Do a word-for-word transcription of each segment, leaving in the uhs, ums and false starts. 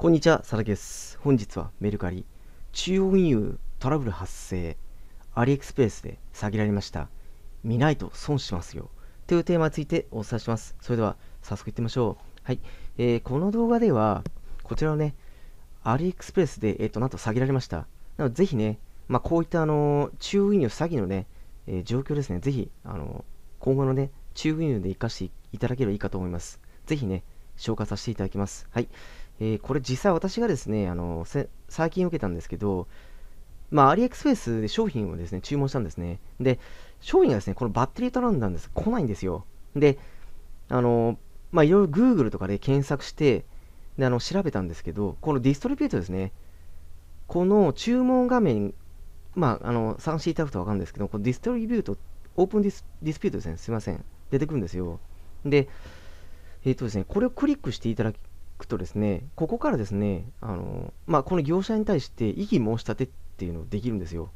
こんにちは、さらけです。本日はメルカリ、中央運輸トラブル発生、アリエクスプレスで下げられました。見ないと損しますよ。というテーマについてお伝えします。それでは早速いってみましょう。はい、えー、この動画では、こちらをね、アリエクスプレスで、えー、となんと下げられました。なのでぜひね、まあ、こういったあの中央運輸詐欺のね、えー、状況ですね、ぜひあの今後のね、中央運輸で活かしていただければいいかと思います。ぜひね、紹介させていただきます。はい。えー、これ実際私がですね、あの最近受けたんですけど、まあ、アリエクスプレスで商品をですね、注文したんですね。で、商品がですね、このバッテリー頼んだんです。来ないんですよ。で、あの、まあ、いろいろ Google とかで検索して、で、あの、調べたんですけど、このディストリビュートですね、この注文画面、まあ、あの、探していただくとわかるんですけど、このディストリビュート、オープンディス、ディスピュートですね、すいません。出てくるんですよ。で、えっとですね、これをクリックしていただき、とですね、ここからですね、あのまあ、この業者に対して異議申し立てっていうのをできるんですよ。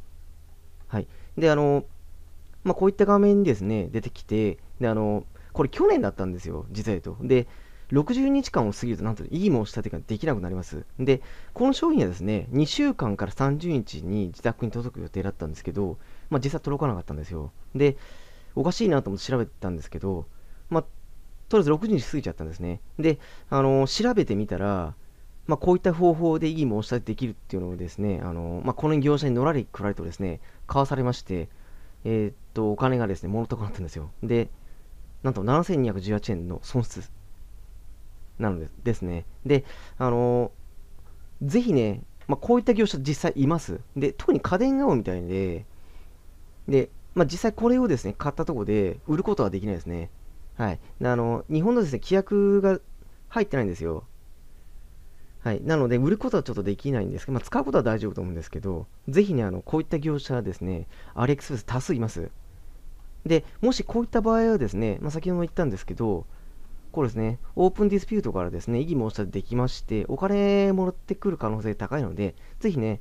はい。で、あの、まあ、こういった画面にですね、出てきて、で、あの、これ去年だったんですよ、実際と。で、ろくじゅうにちかんを過ぎると、なんと異議申し立てができなくなります。で、この商品はですね、にしゅうかんからさんじゅうにちに自宅に届く予定だったんですけど、まあ、実際届かなかったんですよ。で、おかしいなと思って調べてたんですけど、まあ、とりあえずろくじ過ぎちゃったんですね。で、あのー、調べてみたら、まあ、こういった方法で異議申し立てできるっていうのをですね、あのーまあ、この業者にのらりくらりとですね、買わされまして、えー、っと、お金がですね、ものとかなったんですよ。で、なんとななせんにひゃくじゅうはちえんの損失なのでですね。で、あのー、ぜひね、まあ、こういった業者実際います。で、特に家電が多いみたいで、で、まあ、実際これをですね、買ったところで売ることはできないですね。はい、あの日本のですね、規約が入ってないんですよ。はい、なので、売ることはちょっとできないんですけど、まあ、使うことは大丈夫と思うんですけど、ぜひね、あのこういった業者はですね、アリエクスプレス多数います。で、もしこういった場合はですね、まあ、先ほども言ったんですけど、これですね、オープンディスピュートからですね、異議申し立てできまして、お金もらってくる可能性高いので、ぜひね、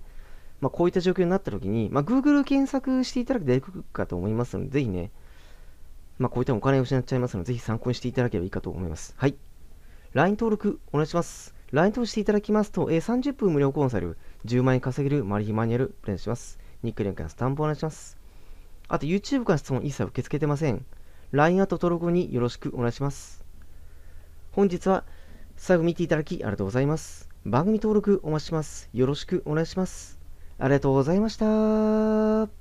まあ、こういった状況になったときに、まあ、Google 検索していただくと出てくるかと思いますので、ぜひね、まあこういったお金を失っちゃいますので、ぜひ参考にしていただければいいかと思います。はい。ライン 登録お願いします。ライン 登録していただきますと、さんじゅっぷん無料コンサル、じゅうまんえん稼げるマル秘マニュアルお願いします。ニック連携のスタンプお願いします。あと YouTube から質問一切受け付けてません。ライン アット登録後によろしくお願いします。本日は最後見ていただきありがとうございます。番組登録お待ちします。よろしくお願いします。ありがとうございました。